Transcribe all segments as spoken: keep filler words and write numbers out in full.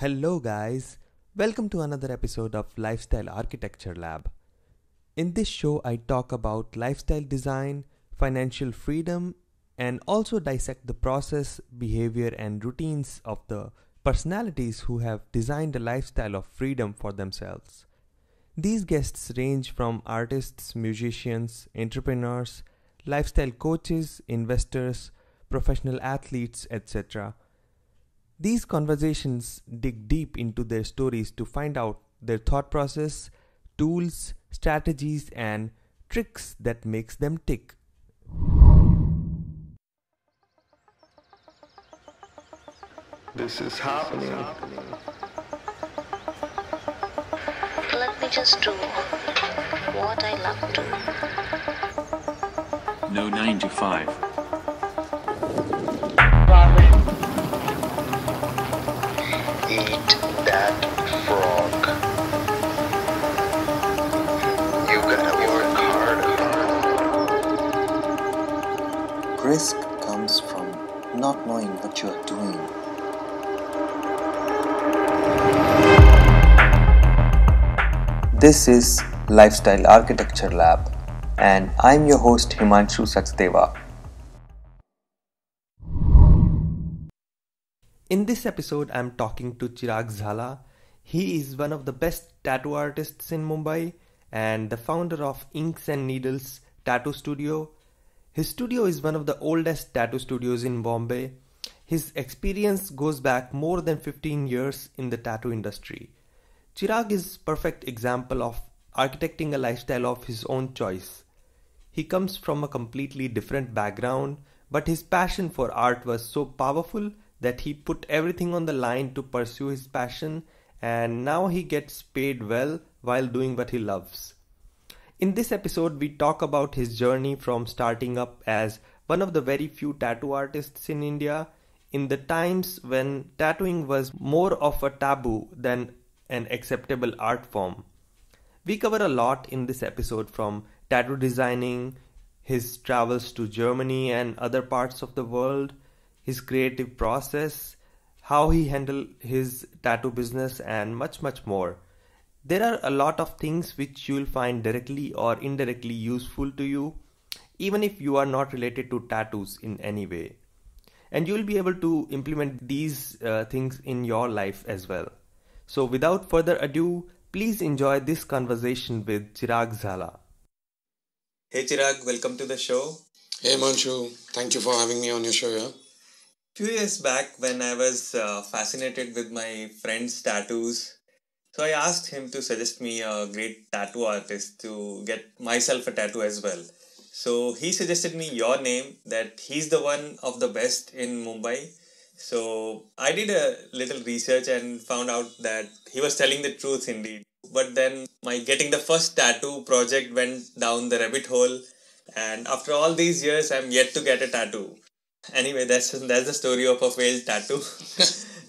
Hello guys, welcome to another episode of Lifestyle Architecture Lab. In this show I talk about lifestyle design, financial freedom, and also dissect the process, behavior and routines of the personalities who have designed a lifestyle of freedom for themselves. These guests range from artists, musicians, entrepreneurs, lifestyle coaches, investors, professional athletes, et cetera. These conversations dig deep into their stories to find out their thought process, tools, strategies, and tricks that makes them tick. This is happening. Let me just do what I love to. No nine to five. Eat that frog. You gotta work hard. Risk comes from not knowing what you are doing. This is Lifestyle Architecture Lab, and I'm your host Himanshu Sachdeva. In this episode, I'm talking to Chirag Jhala. He is one of the best tattoo artists in Mumbai and the founder of Inks and Needles Tattoo Studio. His studio is one of the oldest tattoo studios in Bombay. His experience goes back more than fifteen years in the tattoo industry. Chirag is a perfect example of architecting a lifestyle of his own choice. He comes from a completely different background, but his passion for art was so powerful that he put everything on the line to pursue his passion, and now he gets paid well while doing what he loves. In this episode, we talk about his journey from starting up as one of the very few tattoo artists in India in the times when tattooing was more of a taboo than an acceptable art form. We cover a lot in this episode, from tattoo designing, his travels to Germany and other parts of the world, his creative process, how he handled his tattoo business, and much much more. There are a lot of things which you'll find directly or indirectly useful to you, even if you are not related to tattoos in any way. And you'll be able to implement these uh, things in your life as well. So without further ado, please enjoy this conversation with Chirag Jhala. Hey Chirag, welcome to the show. Hey Manshu, thank you for having me on your show. Yeah? Few years back, when I was uh, fascinated with my friend's tattoos, so I asked him to suggest me a great tattoo artist to get myself a tattoo as well. So he suggested me your name, that he's the one of the best in Mumbai. So I did a little research and found out that he was telling the truth indeed. But then my getting the first tattoo project went down the rabbit hole, and after all these years I'm yet to get a tattoo. Anyway, that's that's the story of a failed tattoo.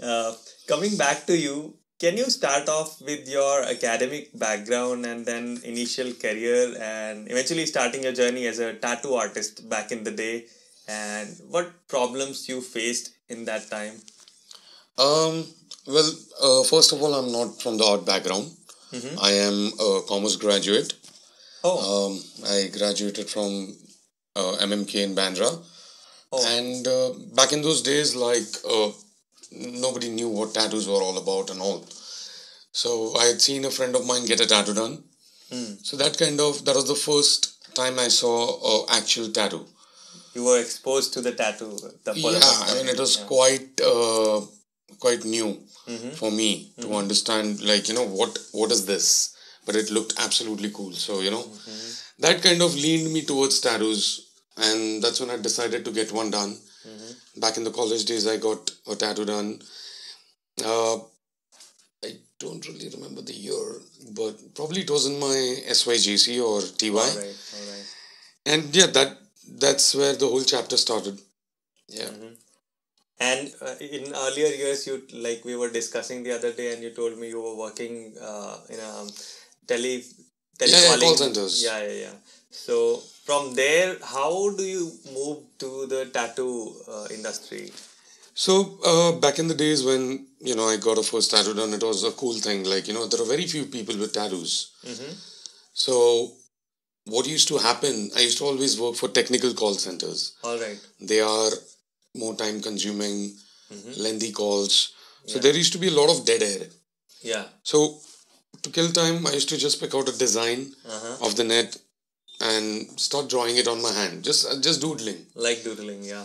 uh, coming back to you, can you start off with your academic background and then initial career and eventually starting your journey as a tattoo artist back in the day, and what problems you faced in that time? Um. Well, uh, first of all, I'm not from the art background. Mm-hmm. I am a commerce graduate. Oh. Um, I graduated from uh, M M K in Bandra. Oh. And uh, back in those days, like, uh, nobody knew what tattoos were all about and all. So I had seen a friend of mine get a tattoo done. Mm. So that kind of, that was the first time I saw an actual tattoo. You were exposed to the tattoo? The yeah, I mean, it was yeah. quite uh, quite new mm-hmm. for me to mm-hmm. understand, like, you know, what what is this? But it looked absolutely cool. So, you know, mm-hmm. that kind of leaned me towards tattoos. And that's when I decided to get one done. Mm-hmm. Back in the college days, I got a tattoo done. Uh, I don't really remember the year, but probably it was in my S Y J C or T Y. All right, all right. And yeah, that that's where the whole chapter started. Yeah. Mm-hmm. And uh, in earlier years, you like we were discussing the other day, and you told me you were working uh, in a tele tele yeah, yeah, call centers. Yeah, yeah, yeah. So from there, how do you move to the tattoo uh, industry? So uh, back in the days when, you know, I got a first tattoo done, it was a cool thing. Like, you know, there are very few people with tattoos. Mm-hmm. So what used to happen, I used to always work for technical call centers. All right. They are more time consuming, mm-hmm. lengthy calls. So yeah. there used to be a lot of dead air. Yeah. So to kill time, I used to just pick out a design uh-huh. of the net and start drawing it on my hand. Just, just doodling. Like doodling, yeah.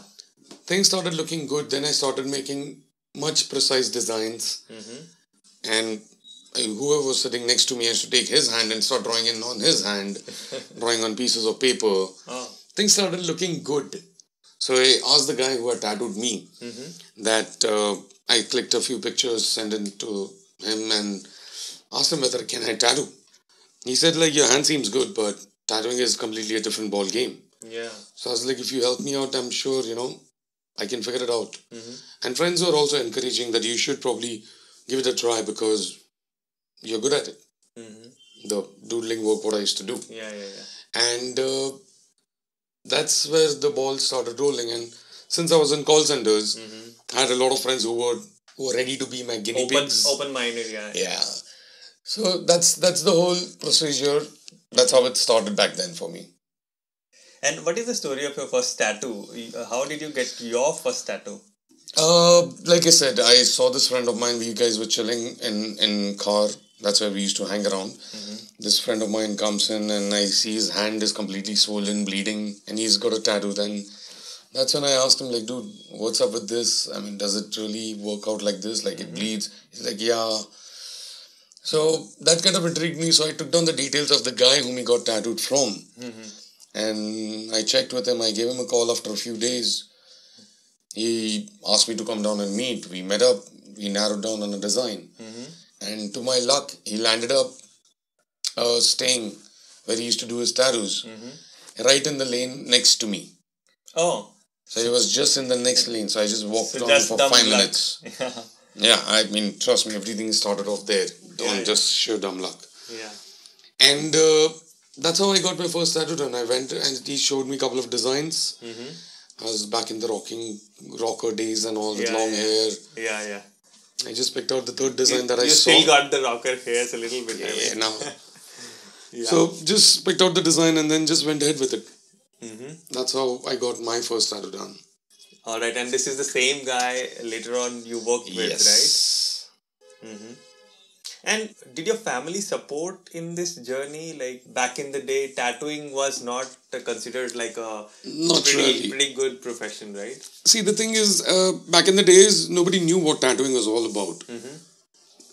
Things started looking good. Then I started making much precise designs. Mm-hmm. And whoever was sitting next to me has to take his hand and start drawing in on his hand, drawing on pieces of paper. Oh. Things started looking good. So I asked the guy who had tattooed me mm-hmm. that uh, I clicked a few pictures, sent it to him and asked him whether can I tattoo. He said, like, your hand seems good, but tattooing is completely a different ball game. Yeah. So I was like, if you help me out, I'm sure, you know, I can figure it out. Mm-hmm. And friends were also encouraging that you should probably give it a try because you're good at it. Mm-hmm. The doodling work, what I used to do. Yeah, yeah, yeah. And uh, that's where the ball started rolling. And since I was in call centers, mm-hmm. I had a lot of friends who were, who were ready to be my guinea open, pigs. Open-minded, yeah. Yeah. So that's that's the whole procedure. That's how it started back then for me. And what is the story of your first tattoo? How did you get your first tattoo? Uh, like I said, I saw this friend of mine. We guys were chilling in, in car. That's where we used to hang around. Mm-hmm. This friend of mine comes in and I see his hand is completely swollen, bleeding, and he's got a tattoo. Then that's when I asked him, like, dude, what's up with this? I mean, does it really work out like this? Like, mm-hmm. it bleeds? He's like, yeah. So that kind of intrigued me. So I took down the details of the guy whom he got tattooed from. Mm-hmm. And I checked with him. I gave him a call after a few days. He asked me to come down and meet. We met up. We narrowed down on a design. Mm-hmm. And to my luck, he landed up uh, staying where he used to do his tattoos. Mm-hmm. Right in the lane next to me. Oh. So he was just in the next lane. So I just walked so on for five luck. minutes. Yeah. Yeah, I mean, trust me, everything started off there. Don't yeah, yeah. just show dumb luck. Yeah. And uh, that's how I got my first tattoo done. I went and he showed me a couple of designs. Mm-hmm. I was back in the rocking rocker days and all yeah, with long yeah. hair. Yeah, yeah. I just picked out the third design you, that I you saw. You still got the rocker hairs a little bit. Yeah, yeah now. yeah. So just picked out the design and then just went ahead with it. Mm-hmm. That's how I got my first tattoo done. All right, and this is the same guy later on you worked with, yes. right? Mm-hmm. And did your family support in this journey? Like back in the day, tattooing was not considered like a not pretty, really. pretty good profession, right? See, the thing is, uh, back in the days, nobody knew what tattooing was all about. Mm-hmm.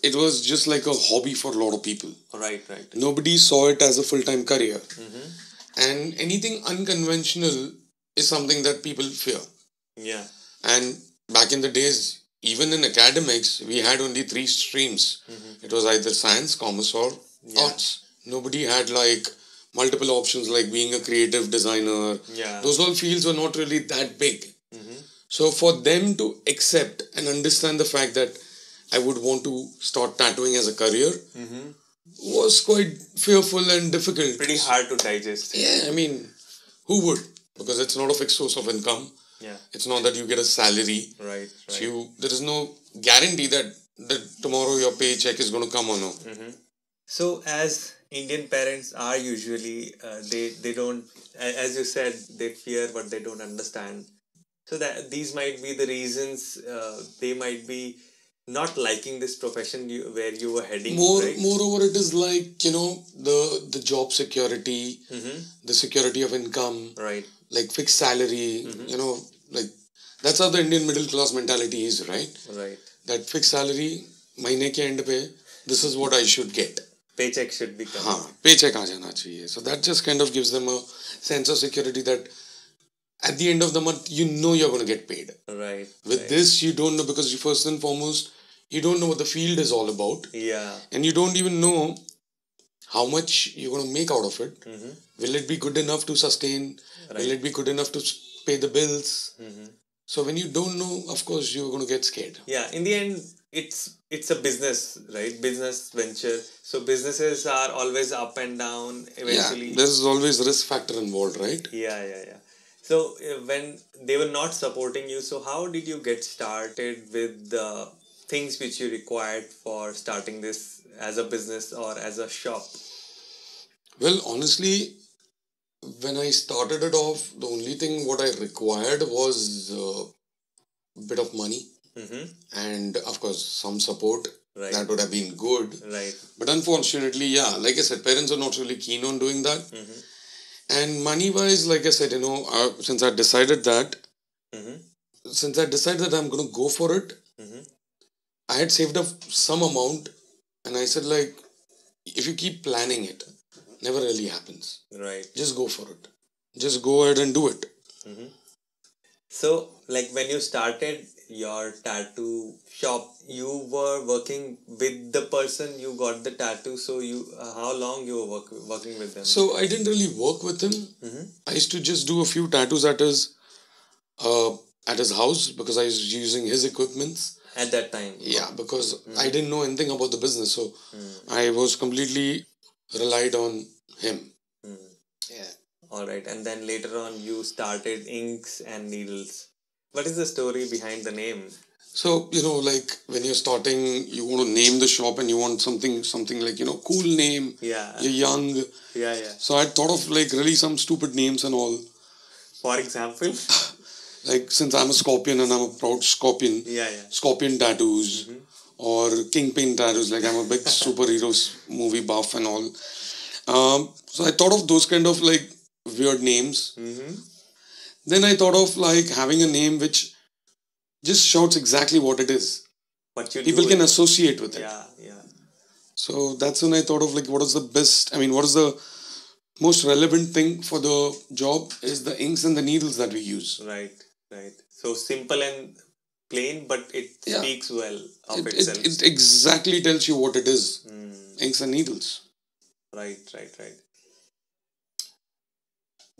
It was just like a hobby for a lot of people. Right, right. Nobody saw it as a full-time career. Mm-hmm. And anything unconventional is something that people fear. Yeah. And back in the days, even in academics, we had only three streams. Mm-hmm. It was either science, commerce or yeah. arts. Nobody had like multiple options like being a creative designer. Yeah. Those all fields were not really that big. Mm-hmm. So for them to accept and understand the fact that I would want to start tattooing as a career mm-hmm. was quite fearful and difficult. Pretty hard to digest. Yeah, I mean, who would? Because it's not a fixed source of income. Yeah. It's not that you get a salary. Right, right. So you, there is no guarantee that, that tomorrow your paycheck is going to come or no. Mm-hmm. So as Indian parents are usually, uh, they, they don't, as you said, they fear what they don't understand. So that these might be the reasons uh, they might be not liking this profession you, where you were heading. More, right? Moreover, it is like, you know, the, the job security, mm-hmm. the security of income. Right. Like fixed salary, mm-hmm. you know, like that's how the Indian middle class mentality is, right? Right. That fixed salary, mahine ke end pe, this is what I should get. Paycheck should be coming. Haan, paycheck aa jana chahiye. So that just kind of gives them a sense of security that at the end of the month, you know you're going to get paid. Right. With right. this, you don't know because you first and foremost, you don't know what the field is all about. Yeah. And you don't even know how much you're going to make out of it. Mm-hmm. Will it be good enough to sustain? Right. Will it be good enough to pay the bills? Mm-hmm. So when you don't know, of course, you're going to get scared. Yeah, in the end, it's it's a business, right? Business venture. So businesses are always up and down eventually. Yeah, there's always risk factor involved, right? Yeah, yeah, yeah. So when they were not supporting you, so how did you get started with the things which you required for starting this as a business or as a shop? Well, honestly, when I started it off, the only thing what I required was a bit of money mm-hmm. and of course some support. Right. That would have been good. Right. But unfortunately, yeah, like I said, parents are not really keen on doing that. Mm-hmm. And money-wise, like I said, you know, uh, since I decided that, mm-hmm. since I decided that I'm going to go for it, mm-hmm. I had saved up some amount and I said, like, if you keep planning it, never really happens. Right. Just go for it. Just go ahead and do it. Mm-hmm. So, like, when you started your tattoo shop, you were working with the person you got the tattoo. So you, uh, how long you were work, working with them? So I didn't really work with him. Mm-hmm. I used to just do a few tattoos at his, uh, at his house because I was using his equipments. At that time? Yeah, because mm-hmm. I didn't know anything about the business. So mm-hmm. I was completely relied on him. Mm-hmm. Yeah. All right. And then later on you started Inks and Needles. What is the story behind the name? So, you know, like when you're starting, you want to name the shop and you want something, something like, you know, cool name. Yeah. You're young. Yeah, yeah. So I thought of like really some stupid names and all. For example? Like since I'm a scorpion and I'm a proud scorpion. Yeah, yeah. Scorpion tattoos mm-hmm. or kingpin tattoos. Like I'm a big superheroes movie buff and all. Um, so I thought of those kind of like weird names. Mm-hmm. Then I thought of like having a name which just shouts exactly what it is. What you People do can it. associate with it. Yeah, yeah. So that's when I thought of like what is the best, I mean what is the most relevant thing for the job is the inks and the needles that we use. Right, right. So simple and plain but it yeah. speaks well of it, itself. It, it exactly tells you what it is. Mm. Inks and needles. Right, right, right.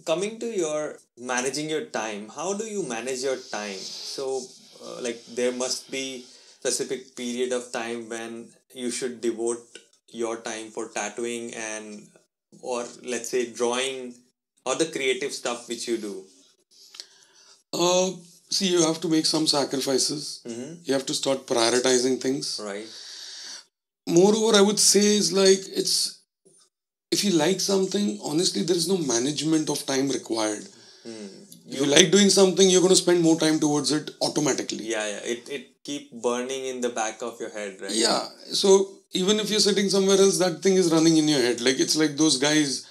Coming to your managing your time, how do you manage your time? So, uh, like, there must be specific period of time when you should devote your time for tattooing and, or let's say, drawing or the creative stuff which you do. Uh, see, you have to make some sacrifices. Mm-hmm. You have to start prioritizing things. Right. Moreover, I would say is like, it's... If you like something, honestly, there is no management of time required. Mm. You if you like doing something, you're going to spend more time towards it automatically. Yeah, yeah. It, it keep burning in the back of your head, right? Yeah. So, even if you're sitting somewhere else, that thing is running in your head. Like, it's like those guys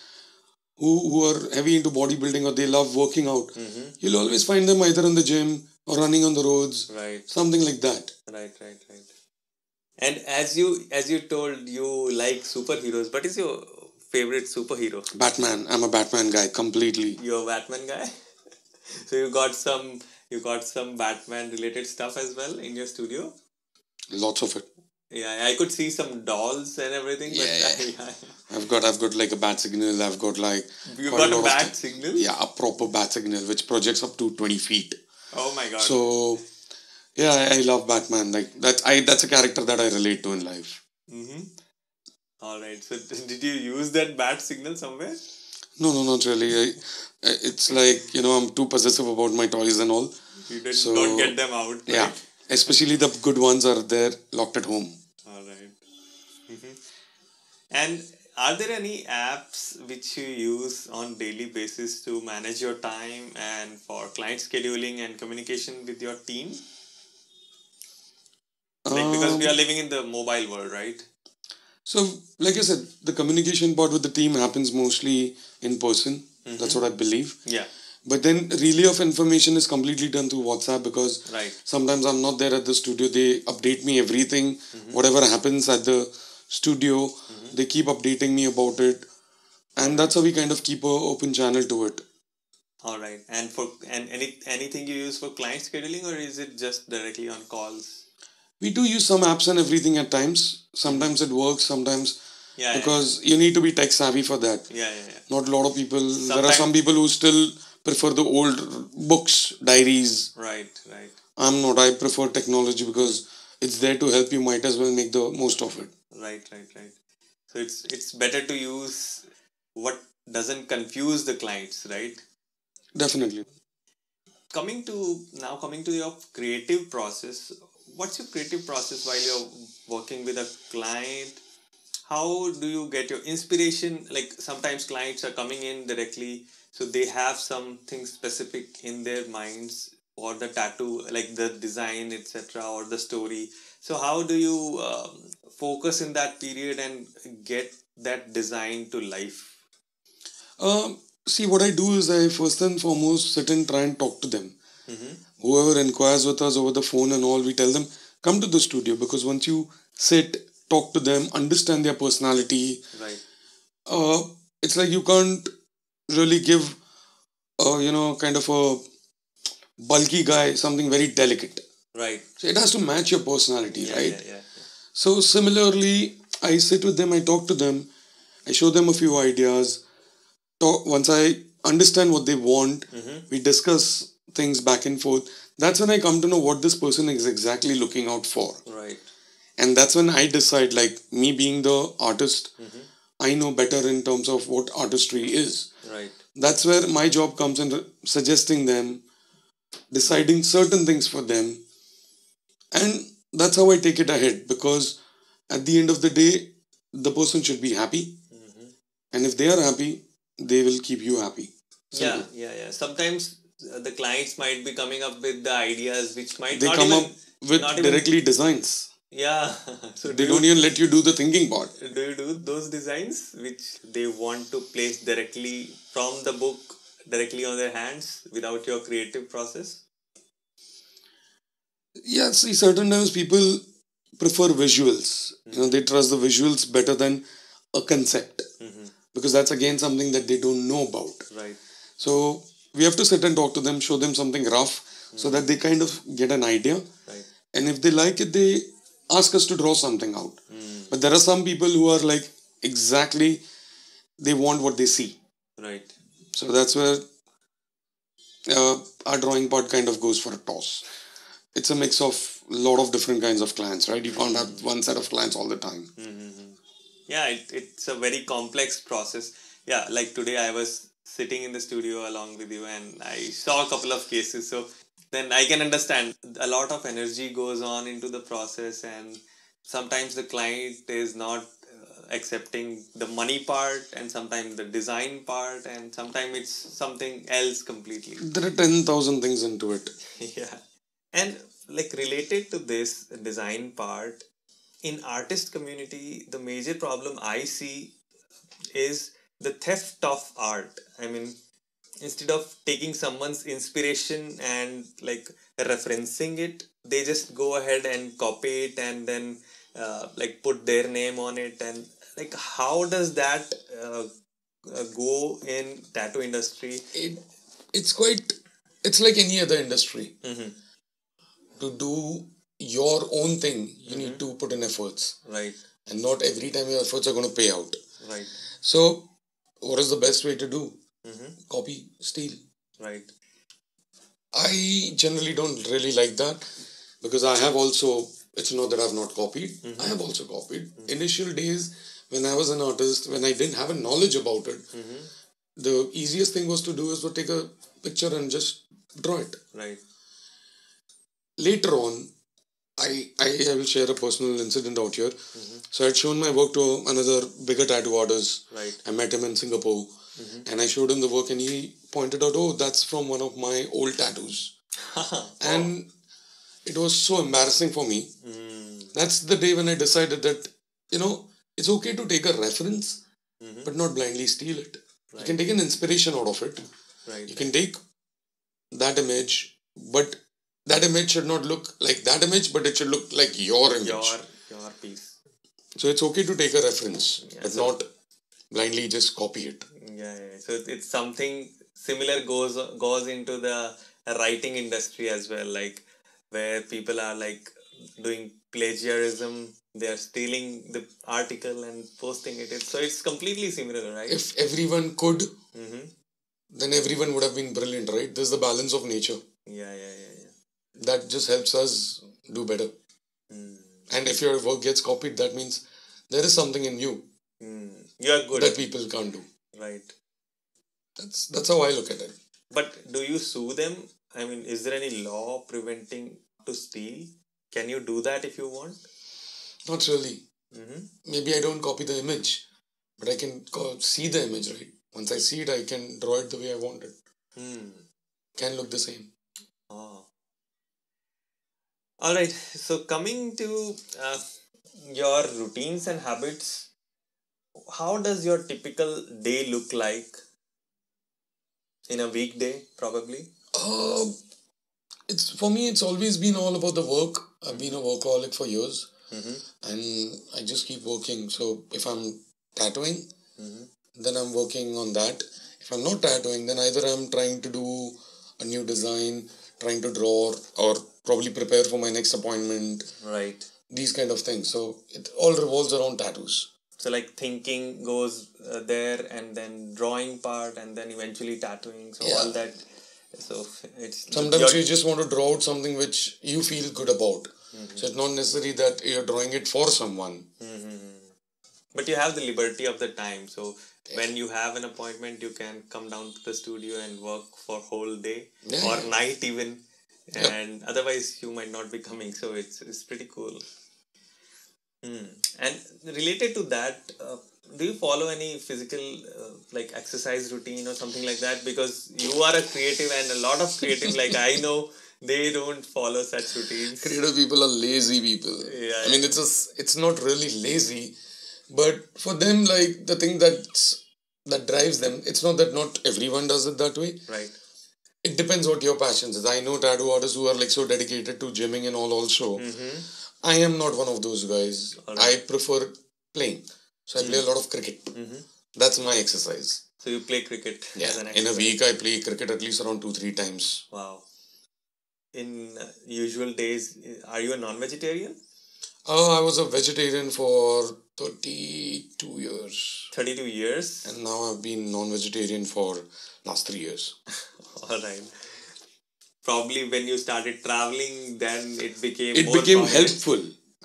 who, who are heavy into bodybuilding or they love working out. Mm-hmm. You'll always find them either in the gym or running on the roads. Right. Something like that. Right, right, right. And as you, as you told, you like superheroes. But is your... favorite superhero? Batman. I'm a Batman guy completely. You're a Batman guy? So you got some you got some Batman related stuff as well in your studio? Lots of it. Yeah, I could see some dolls and everything. Yeah, but yeah. I, yeah. I've got I've got like a bat signal. I've got like you got a, a bat signal? Yeah, a proper bat signal which projects up to twenty feet. Oh my god. So yeah, I, I love Batman. Like that I that's a character that I relate to in life. Mm-hmm. Alright, so did you use that bat signal somewhere? No, no, not really. I, it's like, you know, I'm too possessive about my toys and all. You didn't, so, don't get them out. Right? Yeah, especially the good ones are there locked at home. Alright. Mm-hmm. And are there any apps which you use on daily basis to manage your time and for client scheduling and communication with your team? Like um, because we are living in the mobile world, right? So, like I said, the communication part with the team happens mostly in person. Mm-hmm. That's what I believe. Yeah. But then relay of information is completely done through WhatsApp because right. sometimes I'm not there at the studio. They update me everything. Mm-hmm. Whatever happens at the studio, mm-hmm. they keep updating me about it. And that's how we kind of keep an open channel to it. All right. And for and any anything you use for client scheduling or is it just directly on calls? We do use some apps and everything at times. Sometimes it works, sometimes... Yeah, because yeah. you need to be tech-savvy for that. Yeah, yeah, yeah. Not a lot of people... Sometimes, there are some people who still prefer the old books, diaries. Right, right. I'm not. I prefer technology because it's there to help you. Might as well make the most of it. Right, right, right. So, it's it's better to use what doesn't confuse the clients, right? Definitely. coming to now coming to your creative process, what's your creative process while you're working with a client? How do you get your inspiration? Like sometimes clients are coming in directly, so they have something specific in their minds, or the tattoo, like the design, et cetera, or the story. So how do you um, focus in that period and get that design to life? Um, see, what I do is I first and foremost sit and try and talk to them. Mm-hmm. Whoever inquires with us over the phone and all, we tell them, come to the studio, because once you sit, talk to them, understand their personality, right? Uh, it's like you can't really give, uh, you know, kind of a bulky guy something very delicate. Right. So it has to match your personality, yeah, right? Yeah, yeah, yeah. So similarly, I sit with them, I talk to them, I show them a few ideas. Talk, once I understand what they want, mm-hmm. we discuss things back and forth. That's when I come to know what this person is exactly looking out for. Right. And that's when I decide, like me being the artist, mm-hmm. I know better in terms of what artistry is. Right. That's where my job comes in, suggesting them, deciding certain things for them. And that's how I take it ahead, because at the end of the day, the person should be happy. Mm-hmm. And if they are happy, they will keep you happy. Simple. Yeah, yeah, yeah. Sometimes the clients might be coming up with the ideas which might they not come even, up with not directly even... designs. Yeah. So they do don't you, even let you do the thinking part. Do you do those designs which they want to place directly from the book, directly on their hands, without your creative process? Yeah, see, certain times people prefer visuals. Mm-hmm. You know, they trust the visuals better than a concept. Mm-hmm. Because that's again something that they don't know about. Right. So we have to sit and talk to them, show them something rough, mm-hmm. so that they kind of get an idea. Right. And if they like it, they ask us to draw something out. Mm. But there are some people who are like, exactly, they want what they see. Right. So that's where uh, our drawing part kind of goes for a toss. It's a mix of a lot of different kinds of clients, right? You can't have one set of clients all the time. Mm-hmm. Yeah, it, it's a very complex process. Yeah, like today I was sitting in the studio along with you and I saw a couple of cases. So then I can understand a lot of energy goes on into the process, and sometimes the client is not accepting the money part, and sometimes the design part, and sometimes it's something else completely. There are ten thousand things into it. Yeah. And like related to this design part, in artist community, the major problem I see is the theft of art. I mean, instead of taking someone's inspiration and like referencing it, they just go ahead and copy it and then uh, like put their name on it. And like, how does that uh, go in tattoo industry? It, it's quite, it's like any other industry. Mm-hmm. To do your own thing, you mm-hmm. need to put in efforts. Right. And not every time your efforts are going to pay out. Right. So, what is the best way to do? Mm-hmm. Copy, steal. Right. I generally don't really like that, because I have also, it's not that I've not copied, mm-hmm. I have also copied. Mm-hmm. Initial days, when I was an artist, when I didn't have a knowledge about it, mm-hmm. the easiest thing was to do is to take a picture and just draw it. Right. Later on, I, I I will share a personal incident out here. Mm-hmm. So I had shown my work to another bigger tattoo artist. Right. I met him in Singapore. Mm-hmm. And I showed him the work, and he pointed out, oh, that's from one of my old tattoos. Wow. And it was so embarrassing for me. Mm. That's the day when I decided that, you know, it's okay to take a reference, mm-hmm. but not blindly steal it. Right. You can take an inspiration out of it. Right. You can take that image, but that image should not look like that image, but it should look like your image. Your, your piece. So it's okay to take a reference, yeah, but so not blindly just copy it. Yeah, yeah. So it's something similar goes goes into the writing industry as well, like where people are like doing plagiarism, they are stealing the article and posting it. So it's completely similar, right? If everyone could, mm-hmm. then everyone would have been brilliant, right? This is the balance of nature. Yeah, yeah, yeah. That just helps us do better. Mm. And if your work gets copied, that means there is something in you mm. you are good that people can't do. Right. That's that's how I look at it. But do you sue them I mean, is there any law preventing to steal? Can you do that if you want? Not really. Mm-hmm. Maybe I don't copy the image, but I can co- see the image, right? Once I see it, I can draw it the way I want it. Hmm. Can look the same. Oh. All right. So coming to uh, your routines and habits, how does your typical day look like? In a weekday, probably? Uh, it's for me, it's always been all about the work. I've been a workaholic for years. Mm-hmm. And I just keep working. So if I'm tattooing, mm-hmm. then I'm working on that. If I'm not tattooing, then either I'm trying to do a new design, trying to draw, or probably prepare for my next appointment. Right. These kind of things. So it all revolves around tattoos. So like thinking goes uh, there, and then drawing part, and then eventually tattooing. So yeah. all that. So it's sometimes you just want to draw out something which you feel good about. Mm-hmm. So it's not necessary that you're drawing it for someone. Mm-hmm. But you have the liberty of the time. So yeah. when you have an appointment, you can come down to the studio and work for whole day yeah. or night even. And yep. otherwise you might not be coming. So it's it's pretty cool. Hmm. And related to that, uh, do you follow any physical uh, like exercise routine or something like that? Because you are a creative, and a lot of creative like I know, they don't follow such routines. Creative people are lazy people. Yeah. I mean, it's just, it's not really lazy, but for them, like the thing that's, that drives them, it's not that not everyone does it that way. Right. It depends what your passion is. I know tattoo artists who are like so dedicated to gymming and all also. Mm-hmm. I am not one of those guys. Right. I prefer playing. So I mm-hmm. play a lot of cricket. Mm-hmm. That's my exercise. So you play cricket yeah. as an exercise? In a week I play cricket at least around two to three times. Wow. In usual days, are you a non-vegetarian? Oh, uh, I was a vegetarian for thirty-two years. thirty-two years? And now I've been non-vegetarian for last three years. Alright. Probably when you started traveling, then it became It more became problems. helpful.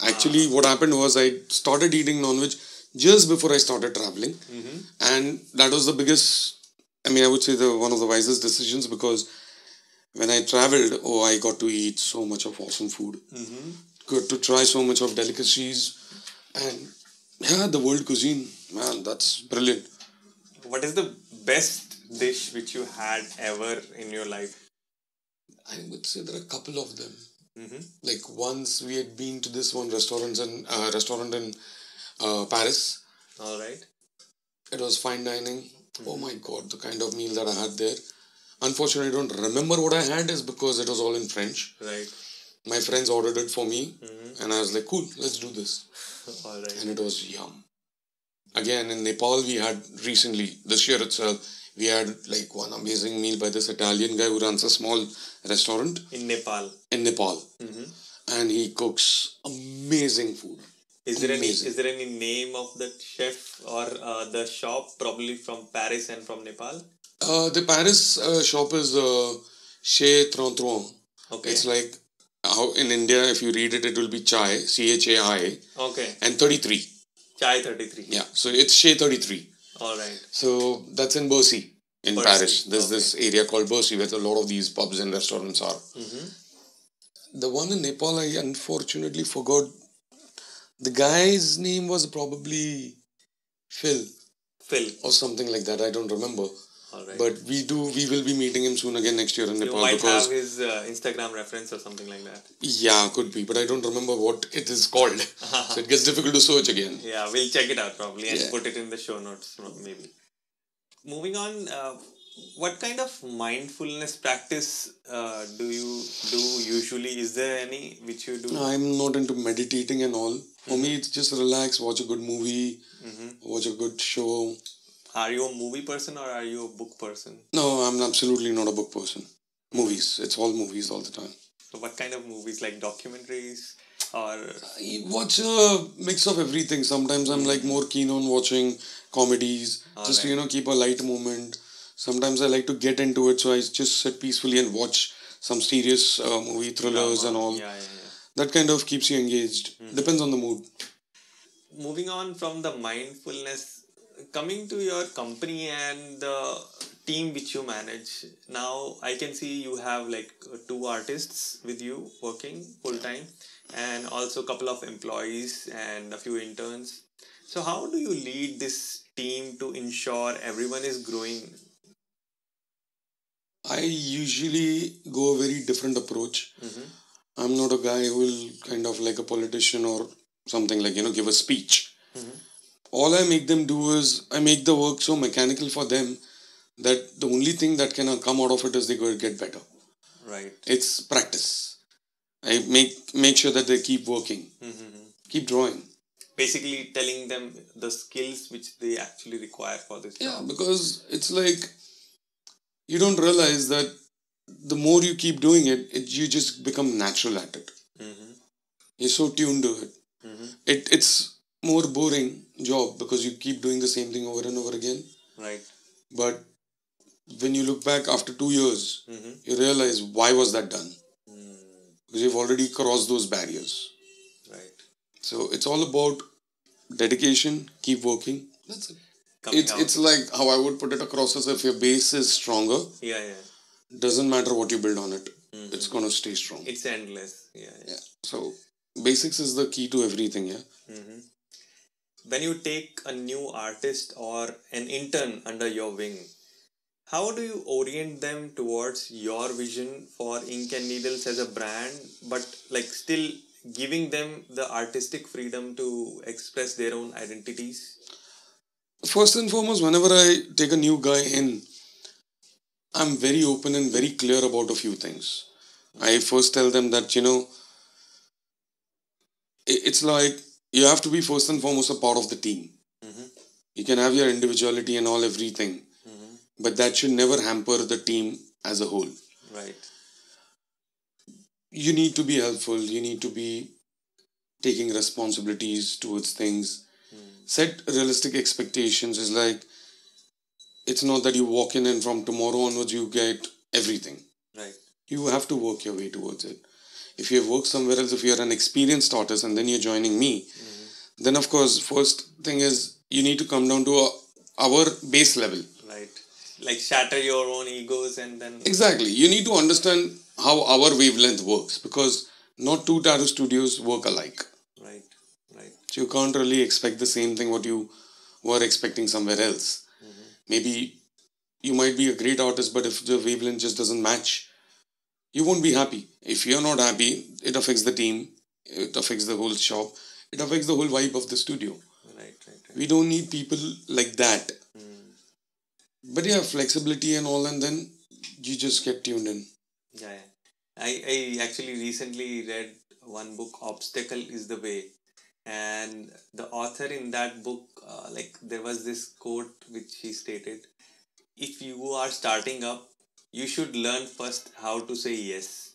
Actually, ah. what happened was I started eating non-veg just before I started traveling. Mm-hmm. And that was the biggest, I mean, I would say the one of the wisest decisions, because when I traveled, oh, I got to eat so much of awesome food. Mm-hmm. Good to try so much of delicacies. And yeah, the world cuisine, man, that's brilliant. What is the best dish which you had ever in your life? I would say there are a couple of them. Mm-hmm. Like once we had been to this one restaurant in, uh, restaurant in uh, Paris. All right. It was fine dining. Mm-hmm. Oh my God, the kind of meal that I had there. Unfortunately, I don't remember what I had is because it was all in French. Right. My friends ordered it for me. Mm-hmm. And I was like, cool, let's do this. All right. And it was yum. Again, in Nepal, we had recently, this year itself, we had like one amazing meal by this Italian guy who runs a small restaurant. In Nepal. In Nepal. Mm-hmm. And he cooks amazing food. Is amazing. there any Is there any name of the chef or uh, the shop, probably from Paris and from Nepal? Uh, the Paris uh, shop is uh, Chez Tron Tron. Okay. It's like how in India, if you read it, it will be Chai, C H A I. Okay. And thirty-three. Chai thirty-three. Yeah. So it's Chez thirty-three. Alright. So, that's in Bercy, in Bercy. Paris. There's okay. this area called Bercy where a lot of these pubs and restaurants are. Mm-hmm. The one in Nepal, I unfortunately forgot. The guy's name was probably Phil. Phil. Or something like that. I don't remember. Alright. But we do, we will be meeting him soon again next year in Nepal. You might because have his uh, Instagram reference or something like that. Yeah, could be. But I don't remember what it is called. So it gets difficult to search again. Yeah, we'll check it out probably and yeah. put it in the show notes maybe. Moving on, uh, what kind of mindfulness practice uh, do you do usually? Is there any which you do? No, I'm not into meditating and all. For mm-hmm. me, it's just relax, watch a good movie, mm-hmm. watch a good show. Are you a movie person or are you a book person? No, I'm absolutely not a book person. Movies. It's all movies all the time. So what kind of movies? Like documentaries or... I watch a mix of everything. Sometimes I'm like more keen on watching comedies. All just right. to, you know, keep a light moment. Sometimes I like to get into it. So I just sit peacefully and watch some serious uh, movie thrillers Drama. and all. Yeah, yeah, yeah. That kind of keeps you engaged. Mm-hmm. Depends on the mood. Moving on from the mindfulness... Coming to your company and the team which you manage. Now I can see you have like two artists with you working full time, and also a couple of employees and a few interns. So how do you lead this team to ensure everyone is growing? I usually go a very different approach. Mm-hmm. I'm not a guy who will kind of like a politician or something like, you know, give a speech. Mm-hmm. All I make them do is I make the work so mechanical for them that the only thing that can come out of it is they go get better. Right. It's practice. I make make sure that they keep working, mm-hmm. keep drawing. Basically telling them the skills which they actually require for this job. Yeah, because it's like you don't realize that the more you keep doing it, it you just become natural at it. Mm-hmm. You're so tuned to it. Mm-hmm. It it's more boring job because you keep doing the same thing over and over again. Right. But when you look back after two years, mm-hmm. you realize why was that done? Mm. Because you've already crossed those barriers. Right. So it's all about dedication, keep working. That's it. Coming it's out. It's like how I would put it across as if your base is stronger. Yeah, yeah. Doesn't matter what you build on it. Mm-hmm. It's going to stay strong. It's endless. Yeah, yeah. yeah. So basics is the key to everything, yeah. Mm-hmm. When you take a new artist or an intern under your wing, how do you orient them towards your vision for Ink and Needles as a brand, but like still giving them the artistic freedom to express their own identities? First and foremost, whenever I take a new guy in, I'm very open and very clear about a few things. I first tell them that, you know, it's like, you have to be first and foremost a part of the team. Mm-hmm. You can have your individuality and all everything. Mm-hmm. But that should never hamper the team as a whole. Right. You need to be helpful. You need to be taking responsibilities towards things. Mm. Set realistic expectations. Is like, it's not that you walk in and from tomorrow onwards you get everything. Right. You have to work your way towards it. If you have worked somewhere else, if you're an experienced artist and then you're joining me, mm-hmm. then of course, first thing is you need to come down to a, our base level. Right. Like shatter your own egos and then... Exactly. You need to understand how our wavelength works because not two tattoo studios work alike. Right. Right. So you can't really expect the same thing what you were expecting somewhere else. Mm-hmm. Maybe you might be a great artist, but if the wavelength just doesn't match, you won't be happy. If you're not happy, it affects the team, it affects the whole shop, it affects the whole vibe of the studio. Right, right, right. We don't need people like that. Mm. But yeah, flexibility and all, and then you just get tuned in. Yeah, yeah. I, I actually recently read one book, Obstacle is the Way. And the author in that book, uh, like there was this quote which he stated, if you are starting up, you should learn first how to say yes.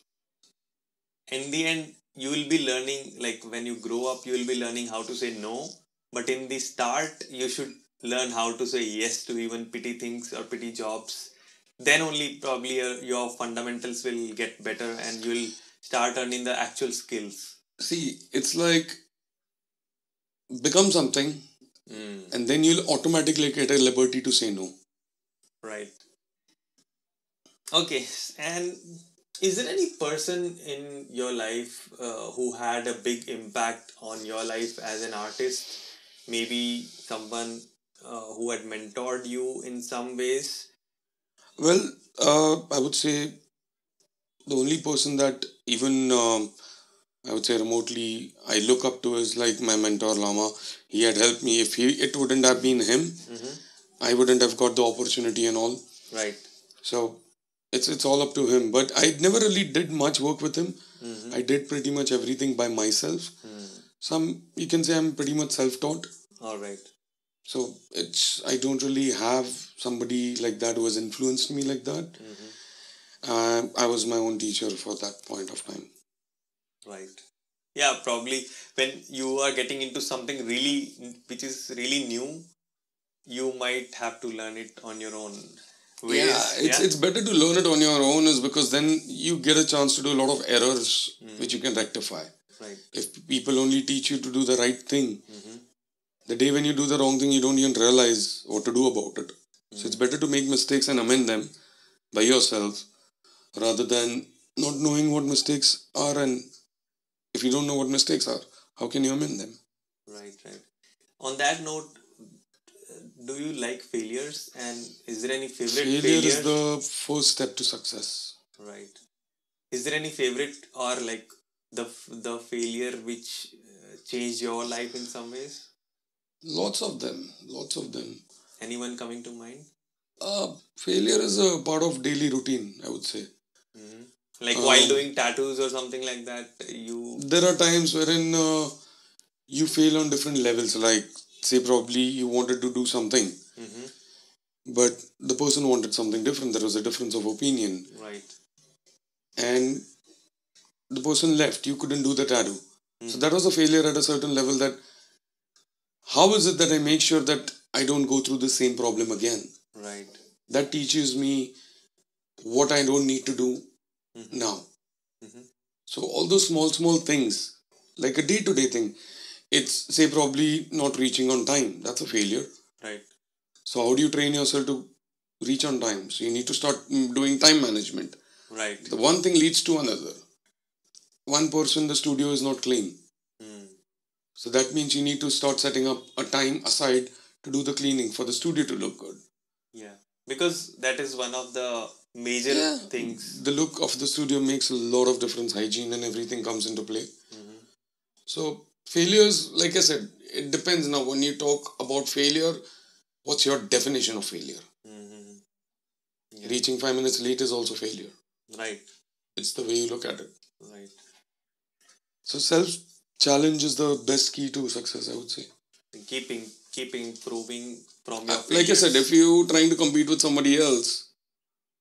In the end, you will be learning, like when you grow up, you will be learning how to say no. But in the start, you should learn how to say yes to even petty things or petty jobs. Then only probably uh, your fundamentals will get better and you will start earning the actual skills. See, it's like become something mm. and then you'll automatically get a liberty to say no. Right. Okay, and is there any person in your life uh, who had a big impact on your life as an artist? Maybe someone uh, who had mentored you in some ways? Well, uh, I would say the only person that even, uh, I would say remotely, I look up to is like my mentor Lama. He had helped me. If he, it wouldn't have been him, mm-hmm. I wouldn't have got the opportunity and all. Right. So... It's it's all up to him. But I never really did much work with him. Mm-hmm. I did pretty much everything by myself. Mm. So I'm, you can say I'm pretty much self-taught. All right. So it's I don't really have somebody like that who has influenced me like that. Mm-hmm. Uh, I was my own teacher for that point of time. Right. Yeah, probably when you are getting into something really, which is really new, you might have to learn it on your own. Ways. Yeah, it's yeah. it's better to learn it on your own is because then you get a chance to do a lot of errors mm. which you can rectify. Right. If people only teach you to do the right thing, mm-hmm. the day when you do the wrong thing, you don't even realize what to do about it. So it's better to make mistakes and amend them by yourself rather than not knowing what mistakes are, and if you don't know what mistakes are, how can you amend them? Right, right. On that note, do you like failures, and is there any favorite failure? Failure is the first step to success. Right. Is there any favorite or like the the failure which changed your life in some ways? Lots of them. Lots of them. Anyone coming to mind? Uh, failure is a part of daily routine, I would say. Mm-hmm. Like um, while doing tattoos or something like that, you... There are times wherein uh, you fail on different levels. Like, say probably you wanted to do something, mm-hmm. but the person wanted something different. There was a difference of opinion. Right. And the person left. You couldn't do the tattoo. Mm-hmm. So that was a failure at a certain level, that how is it that I make sure that I don't go through the same problem again? Right. That teaches me what I don't need to do mm-hmm. now. Mm-hmm. So all those small, small things, like a day-to-day thing, it's, say, probably not reaching on time. That's a failure. Right. So how do you train yourself to reach on time? So you need to start doing time management. Right. The one thing leads to another. One person, the studio is not clean. Mm. So that means you need to start setting up a time aside to do the cleaning for the studio to look good. Yeah. Because that is one of the major yeah. things. The look of the studio makes a lot of difference. Hygiene and everything comes into play. Mm-hmm. So failures, like I said, it depends. Now when you talk about failure, what's your definition of failure? Mm-hmm. Yeah. Reaching five minutes late is also failure. Right. It's the way you look at it. Right. So self-challenge is the best key to success, I would say. Keeping keep improving from your uh, like I said, if you're trying to compete with somebody else,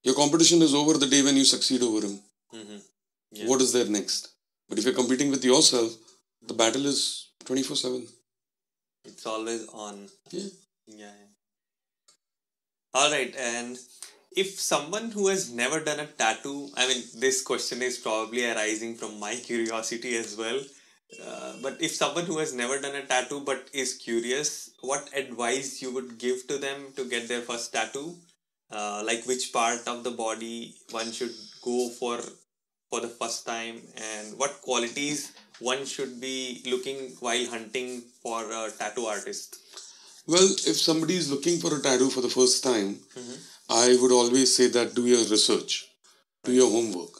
your competition is over the day when you succeed over him. Mm-hmm. Yeah. What is there next? But if you're competing with yourself, the battle is twenty-four seven. It's always on. Yeah. Yeah. Alright, and if someone who has never done a tattoo, I mean, this question is probably arising from my curiosity as well. Uh, but if someone who has never done a tattoo but is curious, what advice you would give to them to get their first tattoo? Uh, like which part of the body one should go for for the first time, and what qualities one should be looking while hunting for a tattoo artist? Well, if somebody is looking for a tattoo for the first time, mm-hmm. I would always say that do your research, do your homework.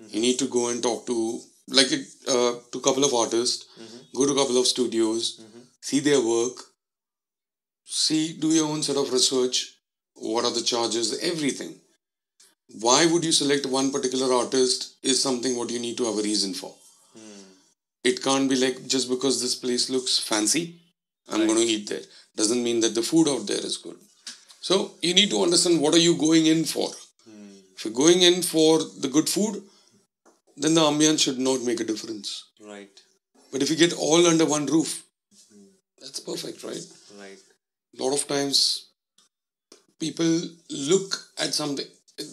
Mm-hmm. You need to go and talk to Like it, uh, to a couple of artists, mm-hmm. go to a couple of studios, mm-hmm. see their work, see, do your own sort of research, what are the charges, everything. Why would you select one particular artist is something what you need to have a reason for. Mm. It can't be like, just because this place looks fancy, I'm right. going to eat there. Doesn't mean that the food out there is good. So you need to understand what are you going in for. Mm. If you're going in for the good food, then the ambiance should not make a difference. Right. But if you get all under one roof, mm-hmm. that's perfect, right? Right. A lot of times, people look at something,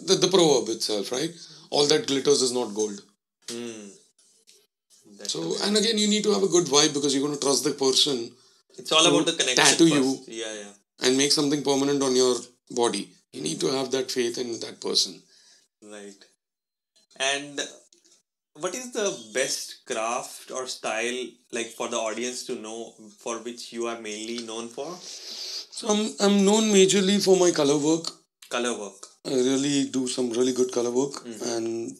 the, the proverb itself, right? All that glitters is not gold. Mm. So, and again, you need to have a good vibe because you're going to trust the person. It's all about the connection. Tattoo you, yeah, yeah. and make something permanent on your body. You need to have that faith in that person. Right. And what is the best craft or style, like, for the audience to know, for which you are mainly known for? So I'm, I'm known majorly for my color work. Color work. I really do some really good color work, mm-hmm. and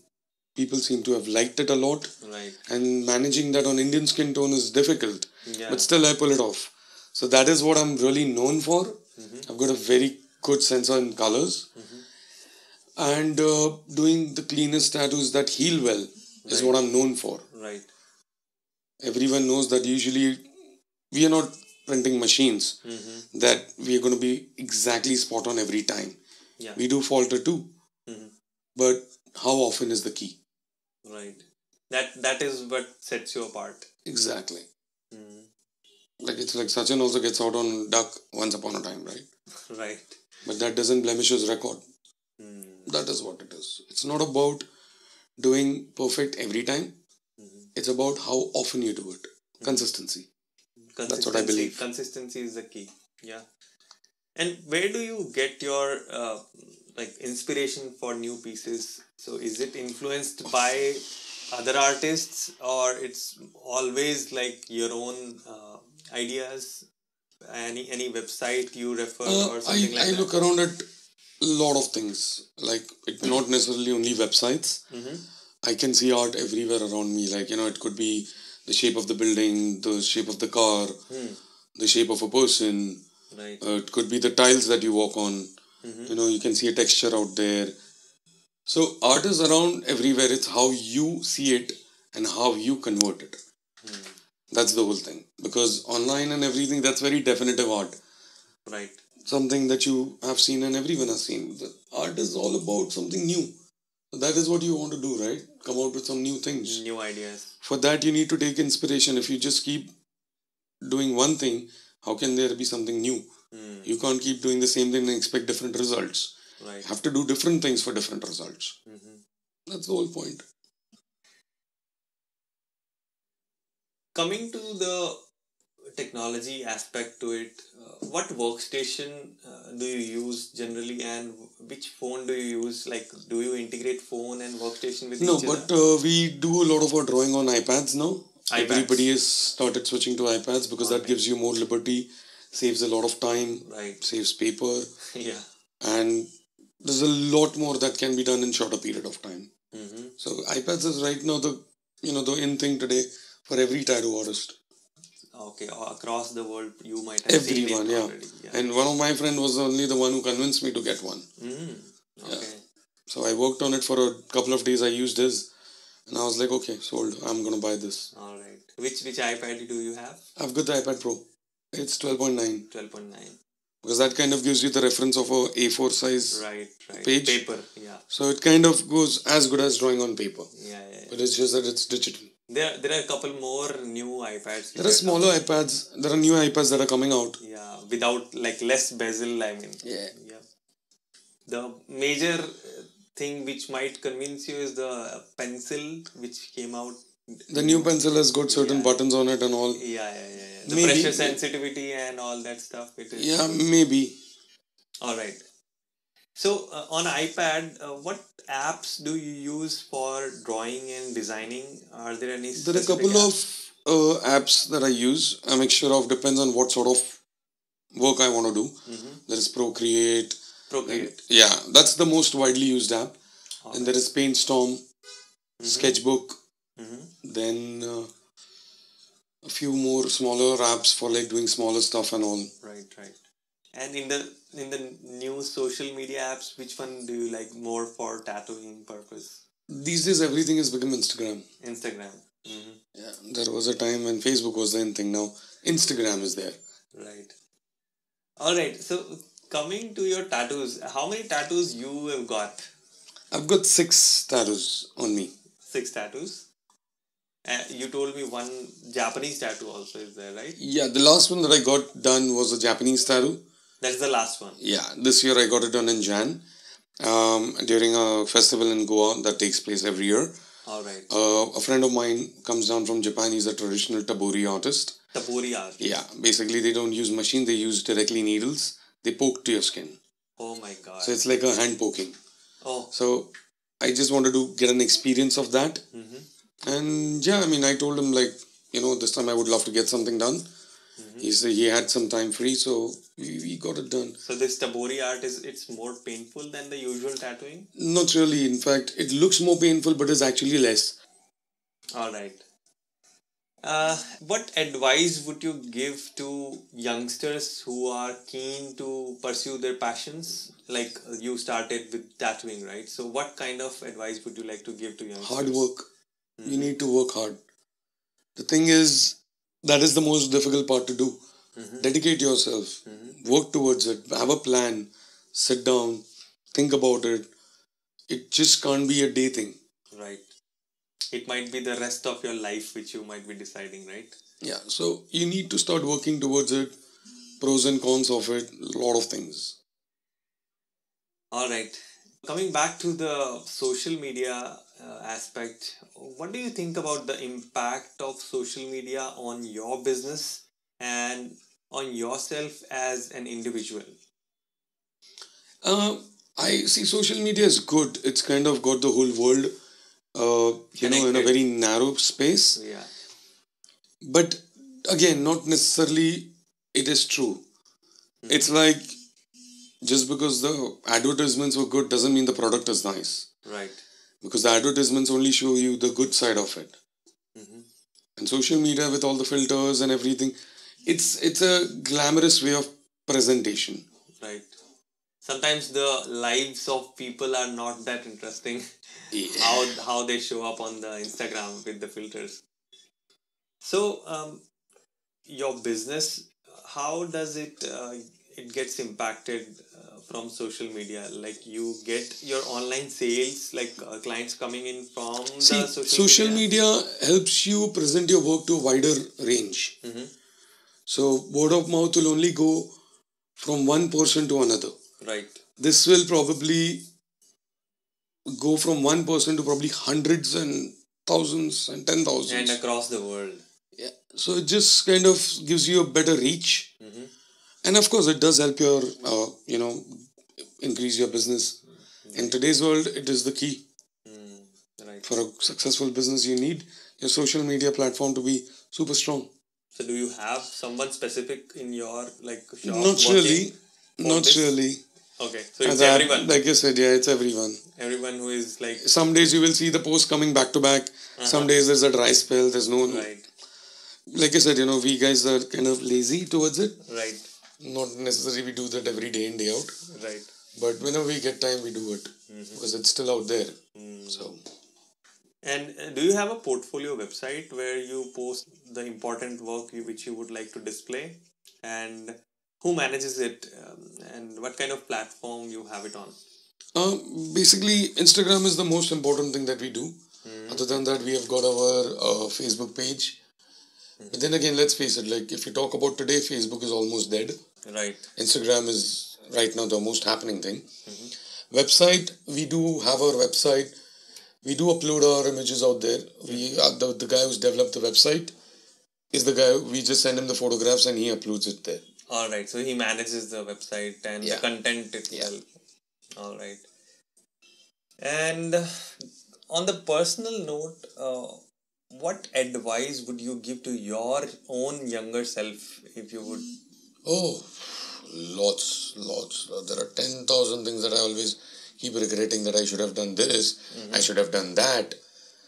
people seem to have liked it a lot. Right. And managing that on Indian skin tone is difficult, yeah. but still I pull it off. So that is what I'm really known for. Mm-hmm. I've got a very good sense on colors. Mm-hmm. And uh, doing the cleanest tattoos that heal well. Right. Is what I'm known for. Right. Everyone knows that usually we are not printing machines mm-hmm. that we are going to be exactly spot on every time. Yeah. We do falter too. Mm-hmm. But how often is the key? Right. That that is what sets you apart. Exactly. Mm-hmm. Like it's like Sachin also gets out on duck once upon a time, right? Right. But that doesn't blemish his record. Mm. That is what it is. It's not about doing perfect every time. Mm-hmm. It's about how often you do it. Mm-hmm. Consistency. Consistency. That's what I believe. Consistency is the key. Yeah. And where do you get your uh, like inspiration for new pieces? So is it influenced by other artists, or it's always like your own uh, ideas? Any any website you refer uh, or something I, like I that? I look around at a lot of things. Like, it may not necessarily only websites. Mm-hmm. I can see art everywhere around me. Like, you know, it could be the shape of the building, the shape of the car, mm. the shape of a person. Right. Uh, it could be the tiles that you walk on. Mm-hmm. You know, you can see a texture out there. So art is around everywhere. It's how you see it and how you convert it. Mm. That's the whole thing. Because online and everything, that's very definitive art. Right. Something that you have seen and everyone has seen. The art is all about something new. That is what you want to do, right? Come out with some new things. New ideas. For that, you need to take inspiration. If you just keep doing one thing, how can there be something new? Mm. You can't keep doing the same thing and expect different results. Right. You have to do different things for different results. Mm-hmm. That's the whole point. Coming to the technology aspect to it, uh, what workstation uh, do you use generally, and which phone do you use? Like, do you integrate phone and workstation with no, each other? No, but uh, we do a lot of our drawing on iPads now. iPads. Everybody has started switching to iPads because okay. that gives you more liberty, saves a lot of time, right. saves paper. Yeah. And there's a lot more that can be done in shorter period of time. Mm-hmm. So iPads is right now the, you know, the in thing today. For every tattoo artist. Okay, across the world you might have Everyone, seen it yeah. already. Yeah. And one of my friends was only the one who convinced me to get one. Mm, okay. Yeah. So I worked on it for a couple of days. I used this and I was like, okay, sold. I'm going to buy this. Alright. Which which iPad do you have? I've got the iPad Pro. It's twelve point nine. twelve point nine. Because that kind of gives you the reference of a A four size right, right. page. Paper, yeah. So it kind of goes as good as drawing on paper. Yeah, yeah, yeah. But it's just that it's digital. There, there are a couple more new iPads. There are smaller iPads. There are new iPads that are coming out. Yeah, without, like, less bezel, I mean. Yeah. yeah. The major thing which might convince you is the pencil which came out. The new pencil has got certain yeah. buttons on it and all. Yeah, yeah, yeah. yeah. The maybe. pressure sensitivity and all that stuff. It is yeah, good. maybe. Alright. So, uh, on iPad, uh, what apps do you use for drawing and designing? Are there any There are a couple apps? of uh, apps that I use. A mixture of depends on what sort of work I want to do. Mm-hmm. There is Procreate. Procreate. And, yeah, that's the most widely used app. Okay. And there is Paintstorm, mm-hmm. Sketchbook. Mm-hmm. Then uh, a few more smaller apps for like doing smaller stuff and all. Right, right. And in the in the new social media apps, which one do you like more for tattooing purpose? These days, everything has become Instagram. Instagram. Mm-hmm. Yeah, there was a time when Facebook was the in thing. Now, Instagram is there. Right. All right. So, coming to your tattoos, how many tattoos you have got? I've got six tattoos on me. Six tattoos. Uh, you told me one Japanese tattoo also is there, right? Yeah, the last one that I got done was a Japanese tattoo. That's the last one. Yeah, this year I got it done in Jan um, during a festival in Goa that takes place every year. All right. Uh, a friend of mine comes down from Japan. He's a traditional Taburi artist. Taburi artist. Yeah, basically they don't use machine. They use directly needles. They poke to your skin. Oh my God. So it's like a hand poking. Oh. So I just wanted to get an experience of that. Mm-hmm. And yeah, I mean, I told him like, you know, this time I would love to get something done. Mm-hmm. He said he had some time free, so we, we got it done. So this Tabori art, is it's more painful than the usual tattooing? Not really. In fact, it looks more painful, but it's actually less. Alright. Uh, what advice would you give to youngsters who are keen to pursue their passions? Like, you started with tattooing, right? So what kind of advice would you like to give to youngsters? Hard work. You need to work hard. The thing is, that is the most difficult part to do. Mm-hmm. Dedicate yourself. Mm-hmm. Work towards it. Have a plan. Sit down. Think about it. It just can't be a day thing. Right. It might be the rest of your life which you might be deciding, right? Yeah. So, you need to start working towards it. Pros and cons of it. A lot of things. Alright. Coming back to the social media Uh, aspect, what do you think about the impact of social media on your business and on yourself as an individual? Uh, I see social media is good. It's kind of got the whole world, uh, you know, in a very narrow space. Yeah. But again, not necessarily it is true. Mm-hmm. It's like just because the advertisements were good doesn't mean the product is nice. Right. Because the advertisements only show you the good side of it. Mm-hmm. And social media with all the filters and everything, it's it's a glamorous way of presentation. Right. Sometimes the lives of people are not that interesting. Yeah. How how they show up on the Instagram with the filters. So, um, your business, how does it uh, it gets impacted uh, from social media? Like you get your online sales, like uh, clients coming in from See, the social, social media. Social media helps you present your work to a wider range. Mm-hmm. So, word of mouth will only go from one person to another. Right. This will probably go from one person to probably hundreds and thousands and ten thousands. And across the world. Yeah. So it just kind of gives you a better reach. Mm-hmm. And of course it does help your, uh, you know, increase your business. Mm-hmm. In today's world, it is the key. Mm, right. For a successful business, you need your social media platform to be super strong. So do you have someone specific in your, like, shop? Not really. Not this? really. Okay, so it's that, everyone. Like I said, yeah, it's everyone. Everyone who is like... Some days you will see the post coming back to back. Uh-huh. Some days there's a dry spell. There's no... Right. Like I said, you know, we guys are kind of lazy towards it. Right. Not necessarily we do that every day in, day out. Right. But whenever we get time, we do it. Mm-hmm. Because it's still out there. Mm. So... And do you have a portfolio website where you post the important work which you would like to display? And... Who manages it um, and what kind of platform you have it on? Uh, basically, Instagram is the most important thing that we do. Mm-hmm. Other than that, we have got our uh, Facebook page. Mm-hmm. But then again, let's face it, like if you talk about today, Facebook is almost dead. Right. Instagram is right now the most happening thing. Mm-hmm. Website, we do have our website. We do upload our images out there. Mm-hmm. We uh, the, the guy who's developed the website is the guy, we just send him the photographs and he uploads it there. Alright, so he manages the website and yeah. the content itself. Yeah. Alright. And on the personal note, uh, what advice would you give to your own younger self if you would? Oh, lots, lots. There are ten thousand things that I always keep regretting that I should have done this, mm-hmm. I should have done that.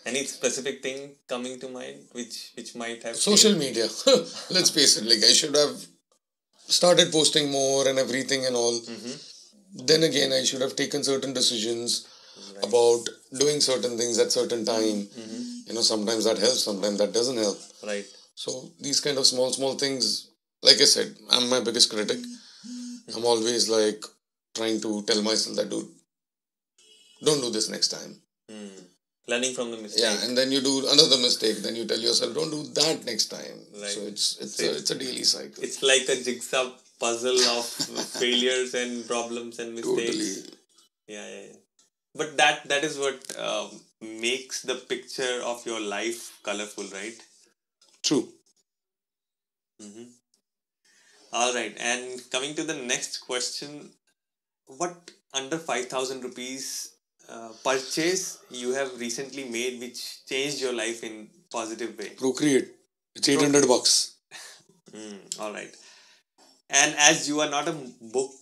Any specific thing coming to mind which, which might have... Social changed? Media. Let's face it, like I should have... started posting more and everything and all. Mm-hmm. Then again, I should have taken certain decisions right. about doing certain things at certain time. Mm-hmm. You know, sometimes that helps, sometimes that doesn't help. Right. So, these kind of small, small things, like I said, I'm my biggest critic. Mm-hmm. I'm always like trying to tell myself that, dude, don't do this next time. Mm. Learning from the mistake. Yeah, and then you do another mistake. Then you tell yourself, don't do that next time. Right. So it's it's so a, it's a daily cycle. It's like a jigsaw puzzle of failures and problems and mistakes. Totally. Yeah, yeah, yeah. But that that is what uh, makes the picture of your life colorful, right? True. Mm-hmm. All right. And coming to the next question, what under five thousand rupees... Uh, purchase you have recently made which changed your life in positive way? Procreate. It's eight hundred Pro- bucks. Mm, alright. And as you are not a book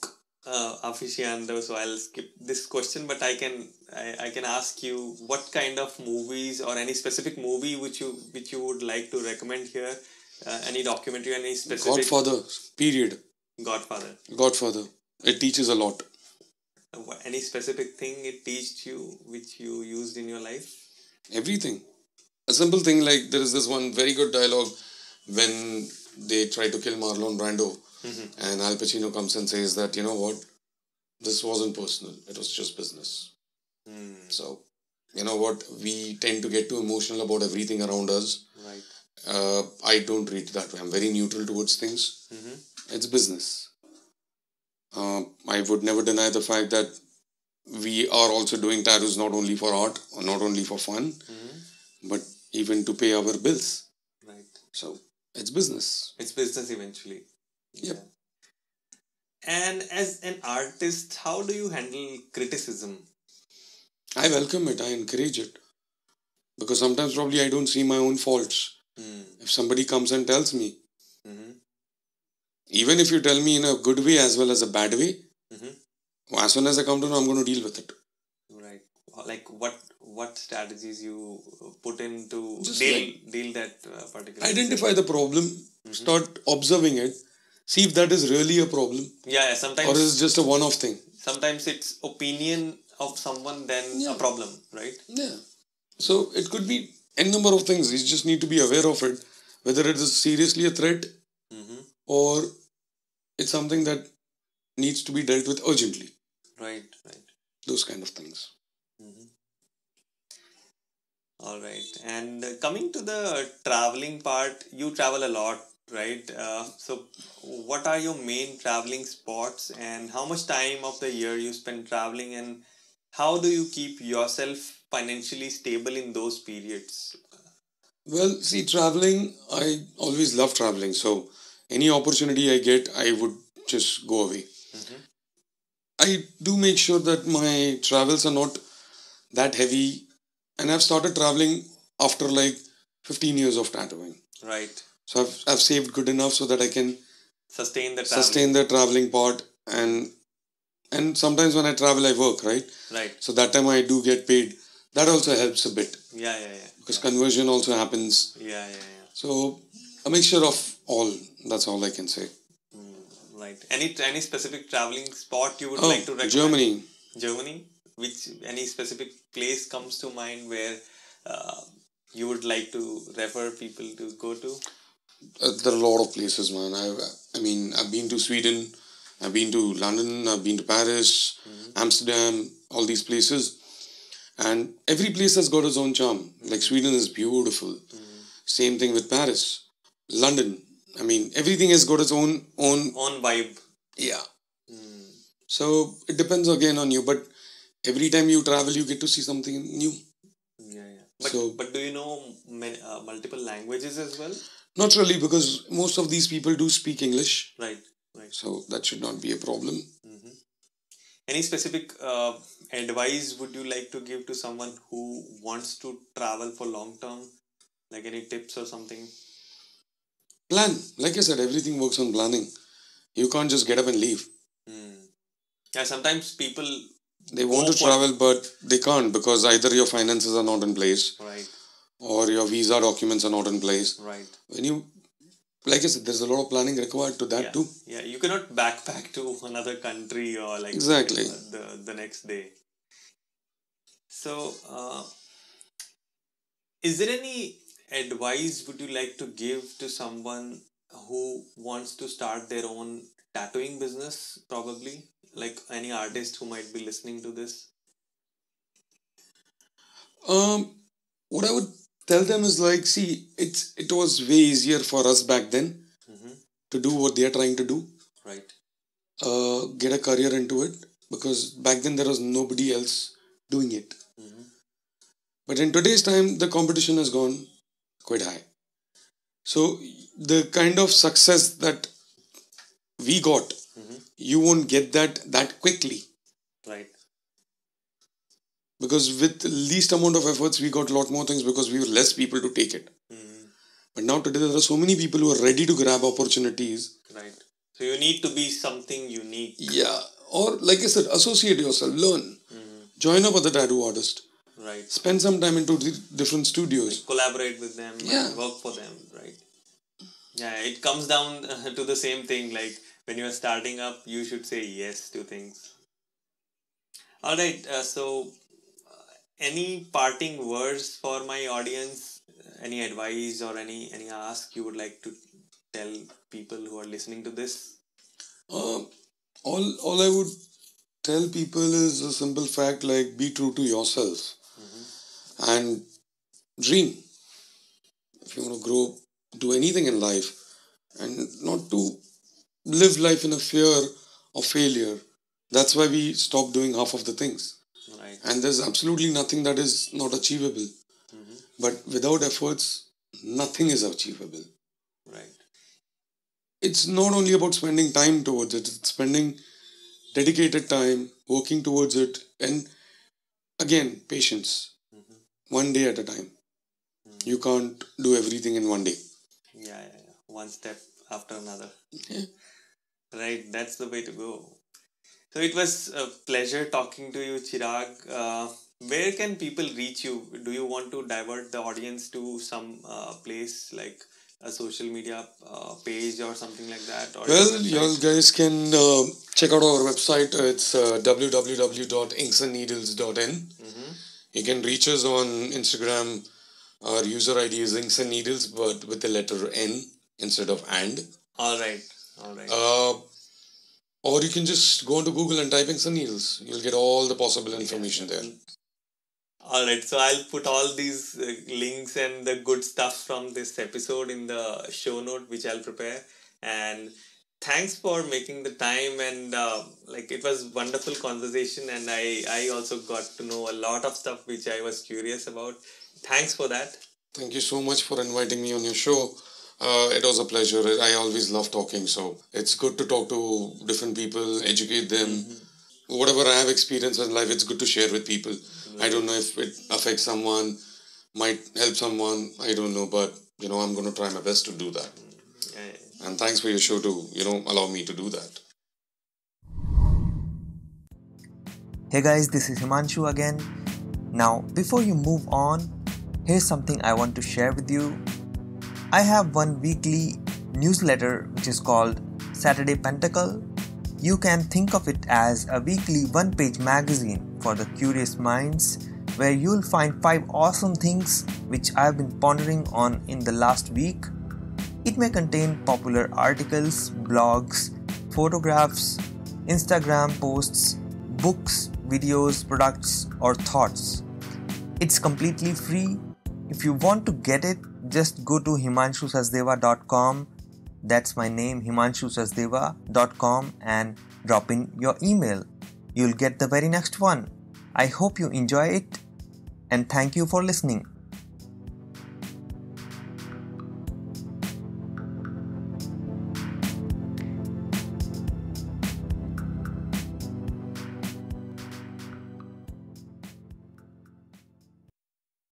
uh, aficionado, so I'll skip this question, but I can I, I can ask you what kind of movies or any specific movie which you which you would like to recommend here? Uh, any documentary, any specific... Godfather. Period. Godfather. Godfather. It teaches a lot. Any specific thing it teached you which you used in your life? Everything. A simple thing like there is this one very good dialogue when they try to kill Marlon Brando, mm-hmm. and Al Pacino comes and says that, you know what, this wasn't personal, it was just business. Mm. So, you know what, we tend to get too emotional about everything around us. Right. Uh, I don't read that way. I'm very neutral towards things. Mm-hmm. It's business. Uh, I would never deny the fact that we are also doing tattoos not only for art or not only for fun, mm-hmm. but even to pay our bills. Right. So, it's business. It's business eventually. Yep. Yeah. And as an artist, how do you handle criticism? I welcome it. I encourage it. Because sometimes probably I don't see my own faults. Mm. If somebody comes and tells me, mm-hmm. even if you tell me in a good way as well as a bad way, mm-hmm. as soon as I come to know, I'm going to deal with it. Right. Like what what strategies you put in to deal, like, deal that uh, particular... Identify the problem, mm-hmm. start observing it, see if that is really a problem. Yeah, yeah sometimes... Or is it just a one-off thing? Sometimes it's opinion of someone than yeah. a problem, right? Yeah. So it could be n number of things. You just need to be aware of it, whether it is seriously a threat mm-hmm. or it's something that needs to be dealt with urgently. Right, right. Those kind of things. Mm-hmm. All right. And coming to the traveling part, you travel a lot, right? Uh, so what are your main traveling spots and how much time of the year you spend traveling and how do you keep yourself financially stable in those periods? Well, see, traveling, I always love traveling. So, any opportunity I get, I would just go away. Mm-hmm. I do make sure that my travels are not that heavy. And I've started traveling after like fifteen years of tattooing. Right. So, I've, I've saved good enough so that I can sustain the traveling, sustain the traveling part and and sometimes when I travel, I work, right? Right. So, that time I do get paid. That also helps a bit. Yeah, yeah, yeah. Because yeah. conversion also happens. Yeah, yeah, yeah. So, a mixture of all. That's all I can say. Mm, right. Any any specific traveling spot you would oh, like to recommend? Germany. Germany? Which, any specific place comes to mind where uh, you would like to refer people to go to? Uh, there are a lot of places, man. I, I mean, I've been to Sweden. I've been to London. I've been to Paris, mm-hmm. Amsterdam, all these places. And every place has got its own charm. Like Sweden is beautiful. Mm-hmm. Same thing with Paris. London. I mean, everything has got its own... Own, own vibe. Yeah. Mm. So, it depends again on you. But every time you travel, you get to see something new. Yeah, yeah. But, so, but do you know many, uh, multiple languages as well? Not really, because most of these people do speak English. Right, right. So, that should not be a problem. Mm-hmm. Any specific... Uh, advice would you like to give to someone who wants to travel for long term? Like any tips or something? Plan. Like I said, everything works on planning. You can't just get up and leave. Mm. Yeah, sometimes people... They want to travel but they can't because either your finances are not in place. Right. Or your visa documents are not in place. Right. When you... Like I said, there's a lot of planning required to that yeah. too. Yeah, you cannot backpack to another country or like... Exactly. The, the next day. So, uh, is there any advice would you like to give to someone who wants to start their own tattooing business, probably? Like any artist who might be listening to this? Um, what I would tell them is like, see, it's it was way easier for us back then mm-hmm. to do what they are trying to do. Right. Uh, get a career into it because back then there was nobody else doing it. Mm-hmm. But in today's time, the competition has gone quite high. So the kind of success that we got, mm-hmm. you won't get that that quickly. Right. Because with the least amount of efforts, we got a lot more things because we were less people to take it. Mm-hmm. But now today, there are so many people who are ready to grab opportunities. Right. So you need to be something unique. Yeah. Or like I said, associate yourself, learn. Join up with the tattoo artist. Right. Spend some time into the different studios. Like collaborate with them. Yeah. And work for them. Right. Yeah. It comes down to the same thing. Like when you are starting up, you should say yes to things. All right. Uh, so uh, any parting words for my audience? Any advice or any, any ask you would like to tell people who are listening to this? Uh, all, all I would... tell people is a simple fact, like be true to yourself mm-hmm. and dream. If you want to grow, do anything in life and not to live life in a fear of failure. That's why we stop doing half of the things. Right. And there's absolutely nothing that is not achievable. Mm-hmm. But without efforts, nothing is achievable. Right. it's not only about spending time towards it, it's spending dedicated time, working towards it, and again, patience. Mm-hmm. One day at a time. Mm-hmm. You can't do everything in one day. Yeah, yeah, yeah. One step after another. Yeah. Right, that's the way to go. So it was a pleasure talking to you, Chirag. Uh, where can people reach you? Do you want to divert the audience to some uh, place like a social media uh, page or something like that? Or well, you guys can uh, check out our website. It's uh, w w w dot inks and needles dot in. Mm-hmm. You can reach us on Instagram. Our user I D is Inks and Needles, but with the letter N instead of and. All right. All right. Uh, or you can just go into Google and type Inks and Needles. You'll get all the possible information there. Alright, so I'll put all these uh, links and the good stuff from this episode in the show note, which I'll prepare. And thanks for making the time, and uh, like it was wonderful conversation, and I, I also got to know a lot of stuff which I was curious about. Thanks for that. Thank you so much for inviting me on your show. Uh, it was a pleasure. I always love talking, so it's good to talk to different people, educate them. Mm-hmm. Whatever I have experienced in life, it's good to share with people. Mm-hmm. I don't know if it affects someone, might help someone, I don't know, but you know, I'm going to try my best to do that. Yeah, yeah. And thanks for your show to, you know, allow me to do that. Hey guys, this is Himanshu again. Now, before you move on, here's something I want to share with you. I have one weekly newsletter which is called Saturday Pentacle. You can think of it as a weekly one-page magazine for the curious minds, where you'll find five awesome things which I've been pondering on in the last week. It may contain popular articles, blogs, photographs, Instagram posts, books, videos, products, or thoughts. It's completely free. If you want to get it, just go to himanshu sachdeva dot com, that's my name, himanshu sachdeva dot com, and drop in your email. You'll get the very next one. I hope you enjoy it, and thank you for listening.